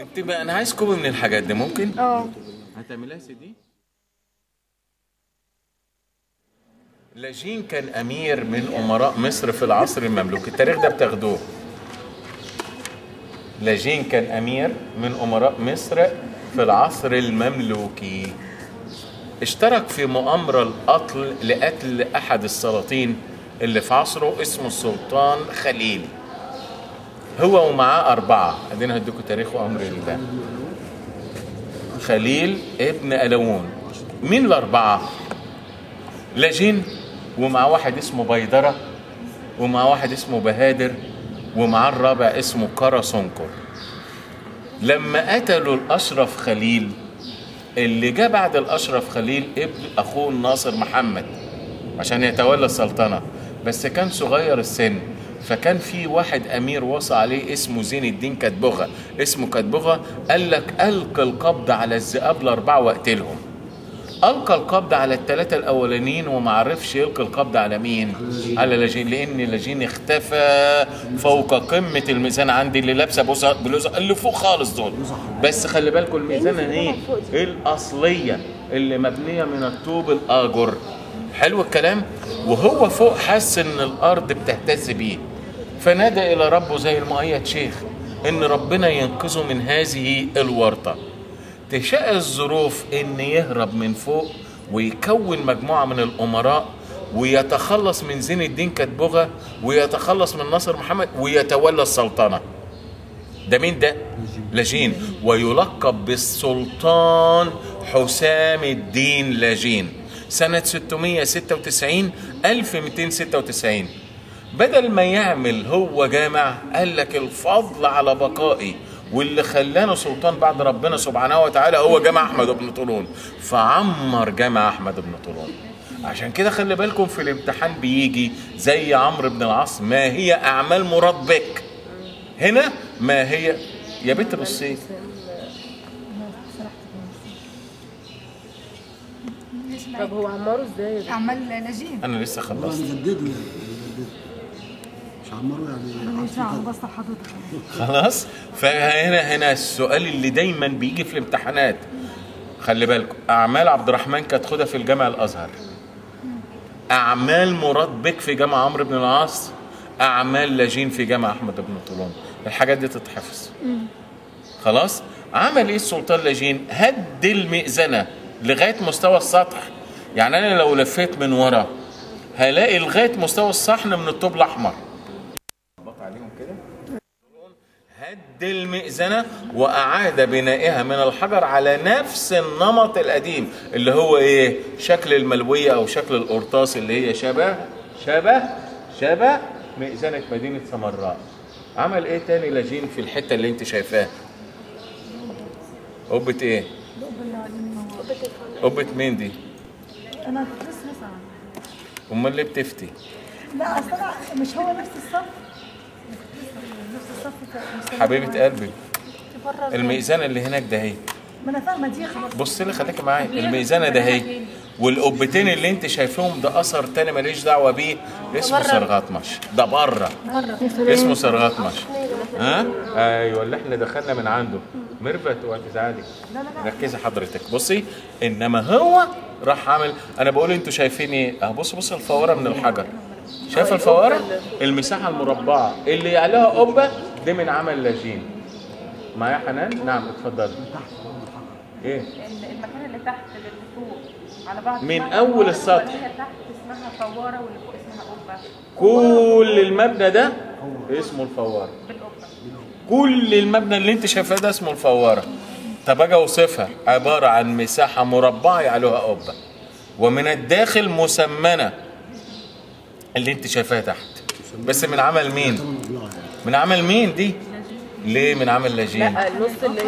انت بقى انا عايز كوب من الحاجات دي ممكن؟ اه هتعملها سي دي؟ لاجين كان امير من امراء مصر في العصر المملوكي، التاريخ ده بتاخدوه. لاجين كان امير من امراء مصر في العصر المملوكي. اشترك في مؤامرة القتل لقتل أحد السلاطين اللي في عصره اسمه السلطان خليل. هو ومعاه أربعة، أدينا هديكوا تاريخ وأمر الله. خليل ابن ألوون. مين الأربعة؟ لاجين ومعاه واحد اسمه بيدرة ومعاه واحد اسمه بهادر ومعاه الرابع اسمه كراسونكو. لما قتلوا الأشرف خليل، اللي جه بعد الاشرف خليل ابن اخوه الناصر محمد عشان يتولى السلطنه، بس كان صغير السن، فكان في واحد امير وصى عليه اسمه زين الدين كتبغا، اسمه كتبغا، قال لك القى القبض على الذئاب الاربعه واقتلهم. القى القبض على الثلاثه الاولانيين وما عرفش يلقي القبض على مين؟ على لاجين، لان لاجين اختفى فوق قمه الميزان عندي، اللي لابسه بلوزه اللي فوق خالص دول. بس خلي بالكم الميزانه هي الاصليه اللي مبنيه من الطوب الاجر. حلو الكلام؟ وهو فوق حس ان الارض بتهتز بيه، فنادى الى ربه زي المؤيد شيخ ان ربنا ينقذه من هذه الورطه. تشاء الظروف ان يهرب من فوق ويكون مجموعه من الامراء ويتخلص من زين الدين كتبغا ويتخلص من ناصر محمد ويتولى السلطنه. ده مين ده؟ لاجين، ويلقب بالسلطان حسام الدين لاجين. سنه 696 1296 بدل ما يعمل هو جامع، قال لك الفضل على بقائي واللي خلانه سلطان بعد ربنا سبحانه وتعالى هو جامع أحمد ابن طولون، فعمر جامع أحمد ابن طولون. عشان كده خلي بالكم في الامتحان بيجي زي عمرو بن العاص، ما هي أعمال مراد بك؟ هنا ما هي يا بنت بصي. طب هو عمره ازاي؟ أعمال لاجين. أنا لسه خلصت. خلاص، فهنا السؤال اللي دايما بيجي في الامتحانات، خلي بالكم، اعمال عبد الرحمن كانت خدها في الجامع الازهر، اعمال مراد بك في جامع عمرو بن العاص، اعمال لاجين في جامع احمد بن طولون. الحاجات دي تتحفظ. خلاص، عمل ايه السلطان لاجين؟ هد المئذنه لغايه مستوى السطح، يعني انا لو لفيت من ورا هلاقي لغايه مستوى الصحن من الطوب الاحمر. عليهم كده. هد المئذنه واعاد بنائها من الحجر على نفس النمط القديم اللي هو ايه؟ شكل الملويه او شكل القرطاس، اللي هي شبه مئذنه مدينه سمراء. عمل ايه تاني لاجين في الحته اللي انت شايفاها؟ قبه ايه؟ قبه مين دي؟ انا كنت لسه. امال ليه بتفتي؟ لا اصل مش هو نفس الصف. حبيبة قلبي، الميزانة اللي هناك ده هي. ما انا فاهمة دي، خلاص بص لي، خليكي معايا. الميزانة ده هي، والقبتين اللي انت شايفهم ده اثر تاني ماليش دعوة بيه، اسمه سرغطمش. ده بره اسمه سرغطمش. ها؟ ايوه اللي احنا دخلنا من عنده. ميرفت اوعي تزعلي، ركزي حضرتك. بصي، انما هو راح عامل، انا بقول انتوا شايفين ايه؟ اهو بص الفوارة من الحجر، شايف الفوارة؟ المساحة المربعة اللي عليها قبة دي من عمل لاجين. معايا حنان؟ نعم اتفضلي. ايه؟ المكان اللي تحت اللي فوق على بعض من اول السطح، اللي تحت اسمها فوارة واللي فوق اسمها قبة. كل المبنى ده اسمه الفوارة. كل المبنى اللي انت شايفاه ده اسمه الفوارة. طب اجي اوصفها، عبارة عن مساحة مربعة عليها قبة، ومن الداخل مسمنة اللي انت شايفاها تحت، بس من عمل مين؟ من عمل مين دي؟ ليه من عمل لاجين؟ لا النص اللي هي،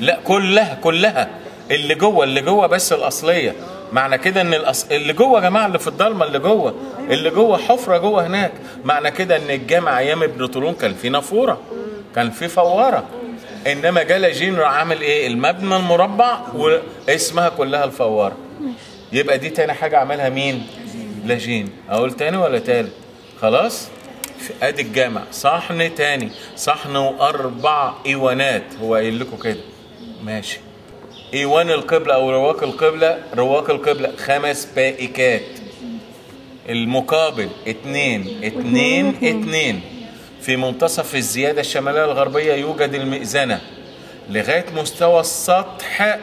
لا كلها اللي جوه بس الاصليه. معنى كده ان اللي جوه يا جماعه، اللي في الضلمه، اللي جوه حفره جوه هناك. معنى كده ان الجامع ايام ابن طولون كان في نافوره، كان في فواره، انما جه لاجين راح عامل ايه؟ المبنى المربع واسمها كلها الفواره. يبقى دي تاني حاجه عملها مين؟ لاجين. اقول تاني ولا تالت؟ خلاص؟ ادي الجامع، صحن تاني، صحن واربع ايوانات، هو قايل لكم كده ماشي. ايوان القبله او رواق القبله، رواق القبله 5 بائكات، المقابل 2 2 2. في منتصف الزياده الشماليه الغربيه يوجد المئذنه لغايه مستوى السطح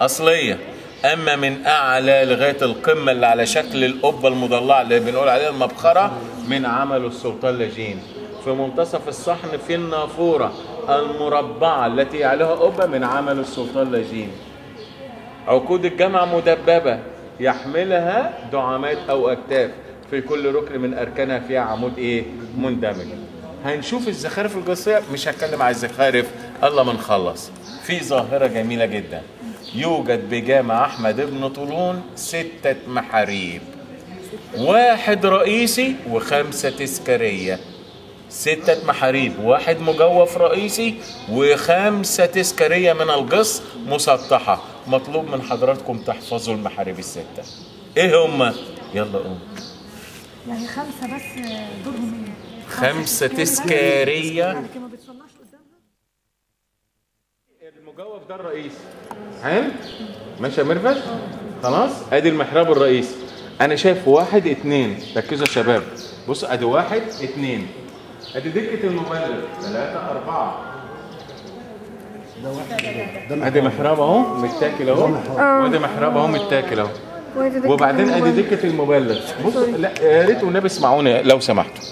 اصليه، اما من اعلى لغايه القمه اللي على شكل القبه المضلعه اللي بنقول عليها المبخره من عمل السلطان لاجين. في منتصف الصحن في النافوره المربعه التي عليها قبه من عمل السلطان لاجين. عقود الجامع مدببه يحملها دعامات او اكتاف، في كل ركن من اركانها فيها عمود ايه مندمج. هنشوف الزخارف الجصيه، مش هتكلم على الزخارف الا ما نخلص. في ظاهره جميله جدا، يوجد بجامع أحمد ابن طولون 6 محاريب، 1 رئيسي و5 تذكارية. 6 محاريب، 1 مجوف رئيسي و5 تذكارية من الجص مسطحة. مطلوب من حضراتكم تحفظوا المحاريب ال6. إيه هما؟ يلا قوم. يعني 5 بس دورهم إيه؟ 5 تذكارية. المجوف ده الرئيس. حلو؟ ماشي يا مرفت؟ خلاص؟ ادي المحراب الرئيسي. انا شايف 1 2، ركزوا يا شباب. بصوا ادي 1 2، ادي دكة المبلغ 3 4. ادي محراب اهو متاكل اهو، وادي محراب اهو متاكل اهو. وبعدين ادي دكة المبلغ. بصوا لا يا ريت والنبي اسمعوني لو سمحتوا.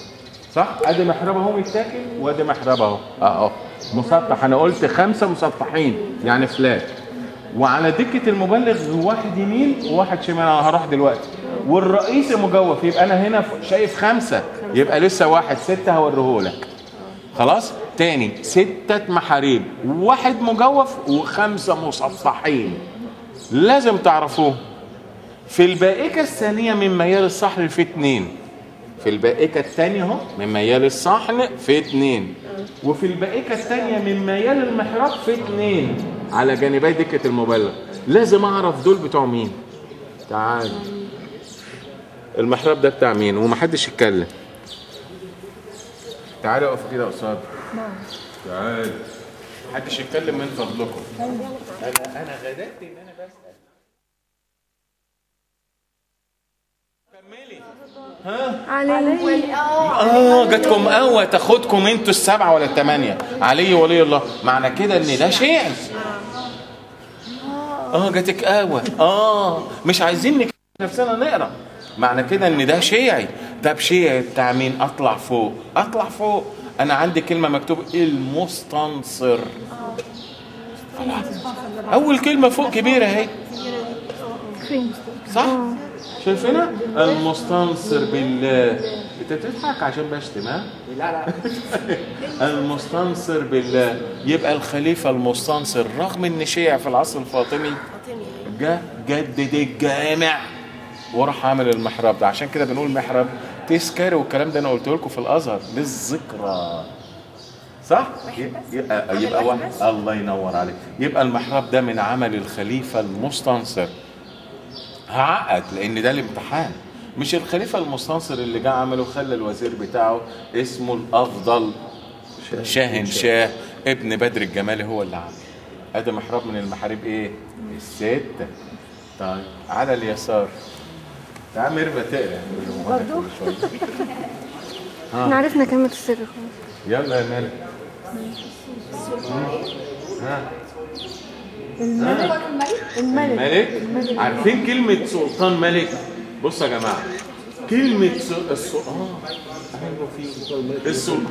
صح؟ ادي محراب اهو متاكل، وادي محراب اهو اهو مسطح. انا قلت 5 مسطحين يعني فلات. وعلى دكة المبلغ 1 يمين و1 شمال، انا هروح دلوقتي. والرئيس مجوف، يبقى انا هنا شايف 5، يبقى لسه 1 6 هوريهولك. خلاص؟ تاني 6 محاريب، 1 مجوف و5 مسطحين. لازم تعرفوه. في البائكة الثانية من ميال الصحن في 2. في البائكة الثانية اهو من ميال الصحن في 2. وفي البائكة الثانية من ميال المحراب في 2. على جانبي دكة المبلغ. لازم اعرف دول بتوع مين. تعال المحراب ده بتاع مين ومحدش يتكلم. تعالوا اقفوا كده قصادي. تعال محدش يتكلم من فضلكم. انا غدرت ان انا بسأل. كملي. ها؟ علي. جاتكم قوة تاخدكم انتوا ال7 ولا ال8. علي ولي الله، معنى كده ان ده شعر. جاتك قوة. مش عايزين نكتب نفسنا نقرا. معنى كده ان ده شيعي. طب شيعي بتاع مين؟ اطلع فوق، اطلع فوق. انا عندي كلمة مكتوبة المستنصر. اول كلمة فوق كبيرة اهي. صح؟ شايفينها؟ المستنصر بالله. انت بتضحك عشان بشتم ها؟ لا المستنصر بالله، يبقى الخليفة المستنصر رغم ان شيع في العصر الفاطمي جه جدد الجامع وراح عامل المحراب ده. عشان كده بنقول محراب تذكاري، والكلام ده انا قلته لكم في الازهر للذكرى. صح؟ يبقى واحد. الله ينور عليك. يبقى المحراب ده من عمل الخليفة المستنصر. هعقد لان ده الامتحان. مش الخليفه المستنصر اللي جه عمله خلى الوزير بتاعه اسمه الافضل شاهن شاه ابن بدر الجمالي هو اللي عمله. ادي محراب من المحاريب ايه؟ 6. طيب على اليسار. تعال مربى تقرا برضه. احنا عرفنا كلمه السر خلاص. يلا يا مالك. ها الملك. الملك. عارفين كلمة سلطان ملك؟ بصوا يا جماعة، كلمة السلطان.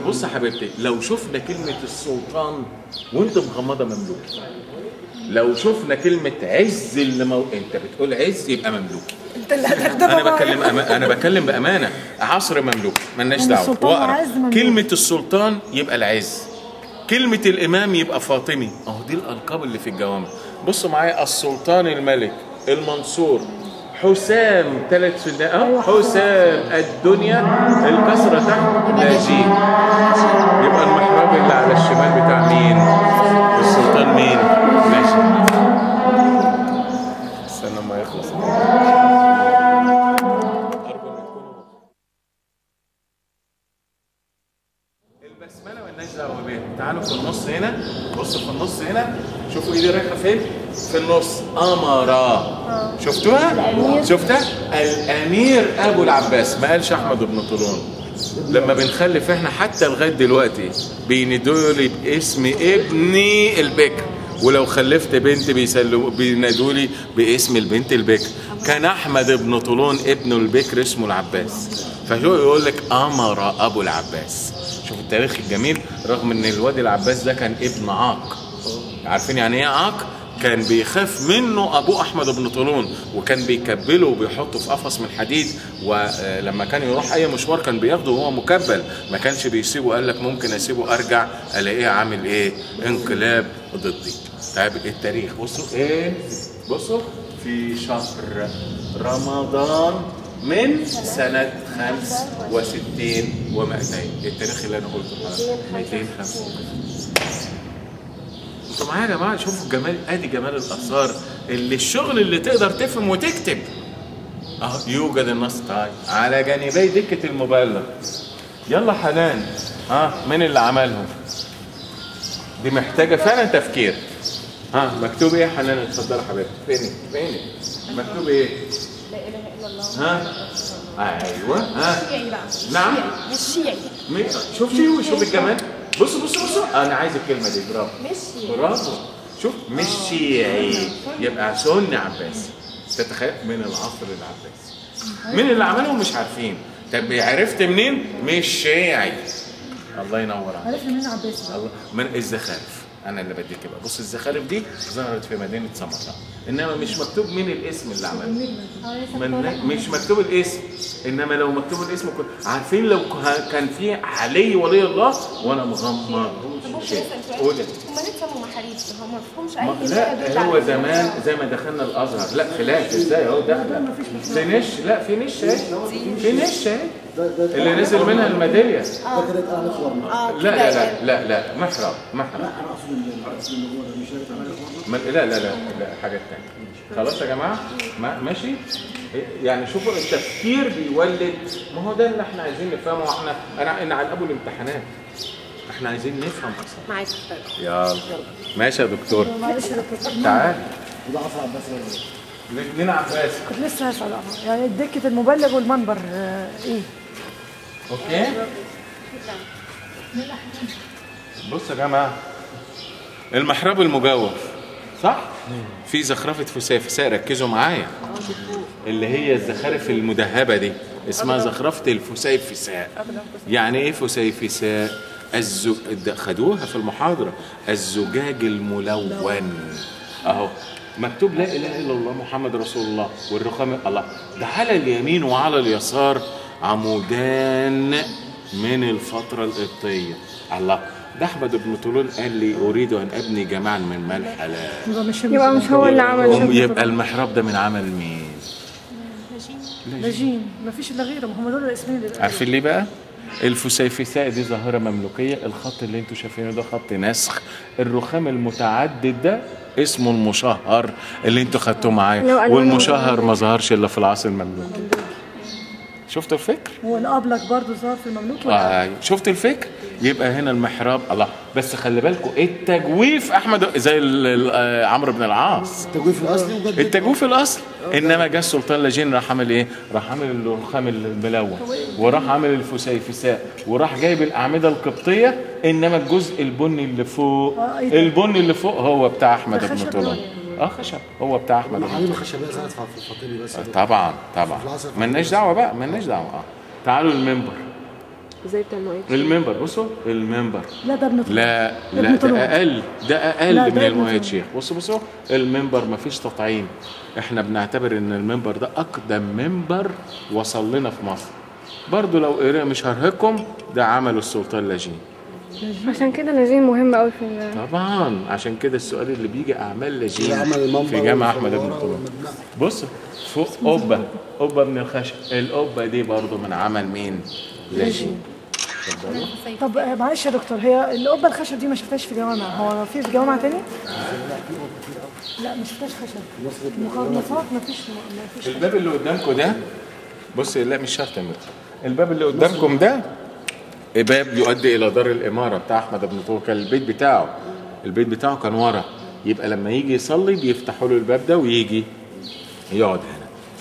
بص يا حبيبتي، لو شفنا كلمة السلطان وأنت مغمضة مملوكي. لو شفنا كلمة عز اللي أنت بتقول عز يبقى مملوكي. أنت اللي هتخدمها. أنا بكلم بأمانة، عصر مملوكي، مالناش دعوة. واقرا كلمة السلطان يبقى العز. كلمة الإمام يبقى فاطمي، أهو دي الألقاب اللي في الجوامع. بصوا معايا، السلطان الملك، المنصور، حسام 3 فداء، حسام الدنيا، الكسرة تحت، لاجين. يبقى المحراب اللي على الشمال بتاع مين؟ السلطان مين؟ ماشي. استنى ما يخلص. عامل في النص هنا، بص في النص هنا، شوفوا ايدي رايحه فين؟ في النص أمرة. شفتوها؟ الأمير. شفتها؟ الأمير أبو العباس. ما قالش أحمد ابن طولون لما بنخلف احنا حتى لغاية دلوقتي بينادولي باسم ابني البكر، ولو خلفت بنت بينادولي باسم البنت البكر. كان أحمد ابن طولون ابنه البكر اسمه العباس، فشو يقول لك أمرة أبو العباس. شوف التاريخ الجميل، رغم إن الواد العباس ده كان ابن عاق. عارفين يعني إيه عاق؟ كان بيخاف منه ابوه احمد بن طولون، وكان بيكبله وبيحطه في قفص من حديد، ولما كان يروح اي مشوار كان بياخده وهو مكبل، ما كانش بيسيبه. قال لك ممكن اسيبه ارجع الاقيه عامل ايه؟ انقلاب ضدي. طيب التاريخ بصوا ايه؟ بصوا في شهر رمضان من سنة 65 و200، التاريخ اللي انا قلته خلاص 265. انتوا معايا يا جماعه؟ شوفوا الجمال، ادي جمال الاثار اللي الشغل اللي تقدر تفهم وتكتب. اهو يوجد النص طيب على جانبي دكه المبلغ. يلا حنان، ها مين اللي عملهم؟ دي محتاجه فعلا تفكير. ها مكتوب ايه يا حنان؟ اتفضلي يا حبيبتي. فينك مكتوب ايه؟ لا اله الا الله. ها ايوه. ها نعم الشيعي. شوف شيوي، شوف الجمال. بصوا بصوا بصوا، انا عايز الكلمه دي. برافو برافو. شوف مش شيعي يبقى سني عباسي. تتخيل من العصر العباسي. مين اللي عملهم؟ مش عارفين. طب عرفت منين؟ مش شيعي. الله ينور عليك. عرفت منين عباسي؟ الله، من الزخارف. انا اللي بديك بقى. بص الزخارف دي ظهرت في مدينه سمراء، انما مش مكتوب مين الاسم اللي عمله. مش مكتوب الاسم، انما لو مكتوب الاسم كنت عارفين. لو كان في علي ولي الله وانا مغمض. شيء هم نسموا محاريب، هم ما فيهمش اي حاجه. لا هو زمان زي ما دخلنا الازهر، لا خلاف ازاي اهو دخل في نش. لا في نش اهي، في نش اهي اللي نزل منها الميداليه. لا لا لا لا لا محرم محرم. لا لا لا لا حاجات ثانيه. خلاص يا جماعه ماشي. يعني شوفوا التفكير بيولد، ما هو ده اللي احنا عايزين نفهمه. احنا انا على ابو الامتحانات احنا عايزين نفهم اصلا. معاك يلا ماشي يا دكتور. معلش يا دكتور تعال. ده عصر عباسي ولا ايه؟ لنا عباس. كنت لسه هسأل يعني دكة المبلغ والمنبر ايه؟ اوكي؟ بص يا جماعة المحراب المجوف صح؟ في زخرفة فسافساء، ركزوا معايا اللي هي الزخارف المدهبة دي اسمها زخرفة الفسيفساء. يعني ايه فسيفساء؟ خدوها في المحاضرة، الزجاج الملون اهو مكتوب لا اله الا الله محمد رسول الله والرقم الله. ده على اليمين وعلى اليسار عمودان من الفترة القبطية. الله، ده أحمد بن طولون قال لي أريد أن أبني جماعا من ملح حلال. يبقى مش هو اللي عمله. يبقى المحراب ده من عمل مين؟ لاجين. مفيش إلا غيره، ما هم دول الاسمين اللي بقى. عارفين ليه بقى؟ الفسيفساء دي ظاهرة مملوكية. الخط اللي انتوا شايفينه ده خط نسخ. الرخام المتعدد ده اسمه المشهر اللي انتوا خدتوه معايا، والمشهر ما ظهرش إلا في العصر المملوكي. شفت الفكر؟ والأبلك برضه ظهر في المملوكي. شفت الفكر؟ يبقى هنا المحراب الله. بس خلي بالكم التجويف احمد زي عمرو بن العاص. التجويف الاصلي وجد التجويف الاصلي، انما جه السلطان لاجين راح عامل ايه؟ راح عامل الرخام الملون، وراح عامل الفسيفساء، وراح جايب الاعمده القبطيه، انما الجزء البني اللي فوق البني اللي فوق هو بتاع احمد بن طولون. خشب هو بتاع احمد بن طولون. المحاريب الخشبيه ظهرت في الفاطمي بس. طبعا طبعا مالناش دعوه بقى، مالناش دعوه. تعالوا المنبر زي بتاع المؤيد. المنبر بصوا المنبر. لا ده ابن طولون. لا لا ده اقل، ده اقل من المؤيد شيخ. بصوا بصوا المنبر مفيش تطعيم. احنا بنعتبر ان المنبر ده اقدم منبر وصل لنا في مصر. برضه لو قرينا مش هرهقكم، ده عمله السلطان لاجين. عشان كده لاجين مهم قوي في طبعا. عشان كده السؤال اللي بيجي اعمال لاجين في جامع احمد ابن طولون. بصوا فوق قبه، قبه من الخشب، القبه دي برضه من عمل مين؟ لاجين. طب معلش يا دكتور، هي القبه الخشب دي ما شفتهاش في جوامع. هو في جوامع تاني؟ لا ما شفتهاش خشب. مقرنفات ما فيش. الباب اللي قدامكم ده بص، لا مش شرط. الباب اللي قدامكم ده باب يؤدي الى دار الاماره بتاع احمد ابن طولون. كان البيت بتاعه كان ورا، يبقى لما يجي يصلي بيفتحوا له الباب ده ويجي يقعد هنا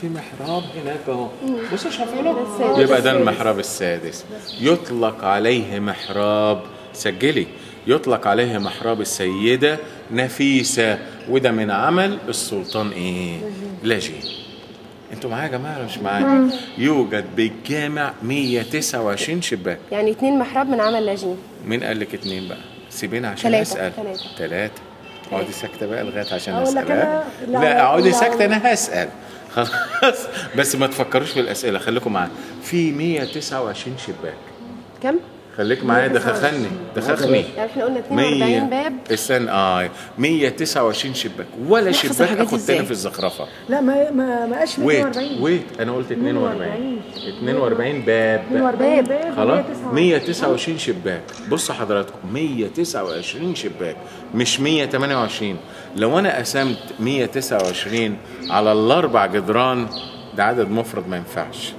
في محراب هناك اهو. بص شايفينه، يبقى ده المحراب السادس. يطلق عليه محراب، سجلي، يطلق عليه محراب السيده نفيسه، وده من عمل السلطان ايه؟ لاجين. انتوا معايا يا جماعه ولا مش معايا؟ يوجد بالجامع 129 شباك، يعني 2 محراب من عمل لاجين. مين قال لك 2 بقى؟ سيبينا عشان اسال. 3. اقعدي ساكته بقى لغايه عشان اسال. لا اقعدي ساكته، انا هسال خلاص. بس ما تفكروش في الاسئله، خليكم معايا. في 129 شباك، كم؟ خليك معايا، دخخني. يعني احنا قلنا 42 باب، استنى 129 شباك، ولا شباك اخد تاني في الزخرفه. لا ما قاش 42. ويت انا قلت 42 باب. 42 باب خلاص 129 شباك. بصوا حضراتكم 129 شباك مش 128. لو انا قسمت 129 على الاربع جدران ده عدد مفرد، ما ينفعش.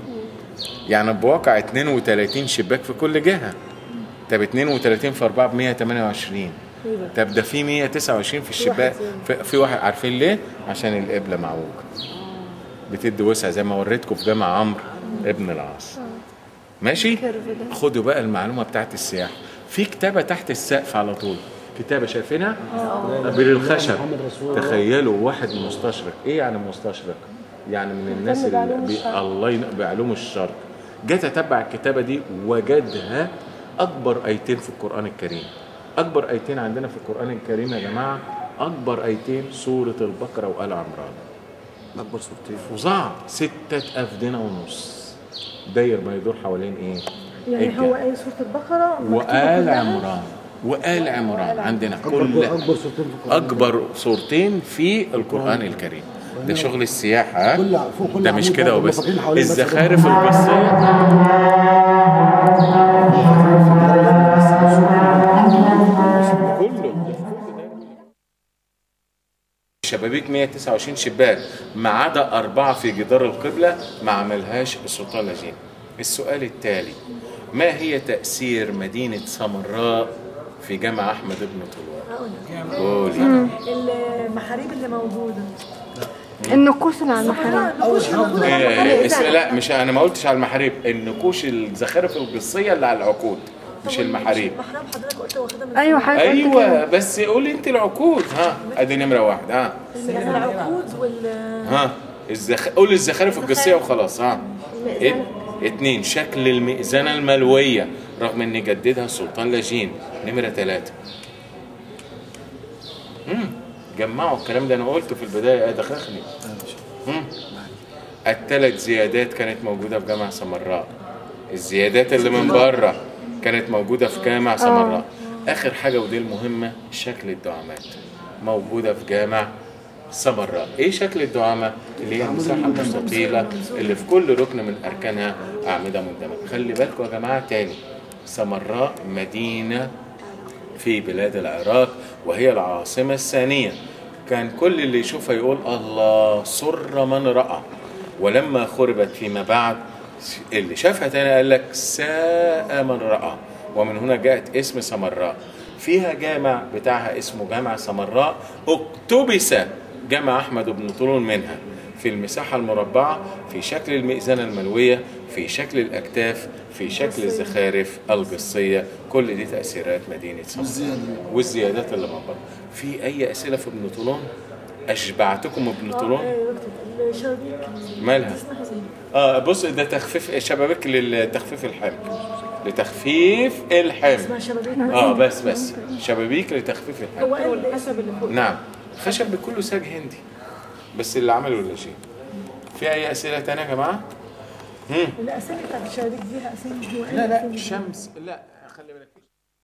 يعني بواقع 32 شباك في كل جهه. طب 32 في 4 ب 128. طب ده في 129 في الشباك، في واحد. عارفين ليه؟ عشان القبله معوجه بتدي وسع، زي ما وريتكم في جامع عمرو بن العاص. ماشي، خدوا بقى المعلومه بتاعت السياحه. في كتابه تحت السقف على طول، كتابه شايفينها بالخشب. تخيلوا واحد مستشرق. ايه يعني مستشرق؟ يعني من الناس اللي الله بعلوم الشرق، جاء تتبع الكتابه دي وجدها اكبر ايتين في القران الكريم. اكبر ايتين عندنا في القران الكريم يا جماعه، اكبر ايتين سوره البقره وال عمران، اكبر سورتين، فظاع. 6 أفدنة ونص، داير ما يدور حوالين ايه يعني إيه؟ هو اي سوره البقره وآل عمران عندنا كل اكبر سورتين في القران الكريم. ده شغل السياحه، ده مش كده وبس. الزخارف البصريه كله شبابيك 129 شباك، ما عدا 4 في جدار القبله ما عملهاش السلطان لاجين. السؤال التالي: ما هي تاثير مدينه سمراء في جامع احمد ابن طولون؟ قولي. المحاريب اللي موجوده، النقوش اللي على المحاريب. لا مش انا ما قلتش على المحاريب، النقوش، الزخارف البصيه اللي على العقود، مش المحاريب. المحراب حضرتك قلت واخدها من ايوه بس قولي انت العقود. ها ادي نمره 1. ها العقود قولي الزخارف البصيه وخلاص. ها 2. شكل المئذنه الملويه رغم ان جددها السلطان لاجين. نمره 3. جمعوا الكلام ده، انا قلته في البدايه دخخني. الثلاث زيادات كانت موجوده في جامع سمراء، الزيادات اللي من بره كانت موجوده في جامع سمراء. اخر حاجه ودي المهمه، شكل الدعامات موجوده في جامع سمراء. ايه شكل الدعامه؟ اللي هي المساحه المستطيله اللي في كل ركن من اركانها اعمده مندمجه. خلي بالكم يا جماعه تاني، سمراء مدينه في بلاد العراق وهي العاصمة الثانية. كان كل اللي يشوفها يقول الله، سر من رأى. ولما خربت فيما بعد اللي شافها تاني قال لك ساء من رأى، ومن هنا جاءت اسم سمراء. فيها جامع بتاعها اسمه جامع سمراء، اقتبس جامع أحمد بن طولون منها في المساحة المربعة، في شكل المئذنة الملوية، في شكل الأكتاف، في شكل الزخارف البصية. كل دي تأثيرات مدينة سمراء والزيادات اللي من بره. في أي أسئلة في ابن طولون؟ أشبعتكم ابن طولون؟ مالها؟ بص ده تخفيف شبابيك لتخفيف الحمل، لتخفيف الحمل. بس شبابيك لتخفيف الحمل. هو الخشب اللي فوق؟ نعم، خشب كله ساج هندي، بس اللي عمله ولا شيء. في أي أسئلة تانية يا جماعة؟ الأسئلة بتاعت الشبابيك دي أسئلة؟ لا شمس. لا خلي بالك.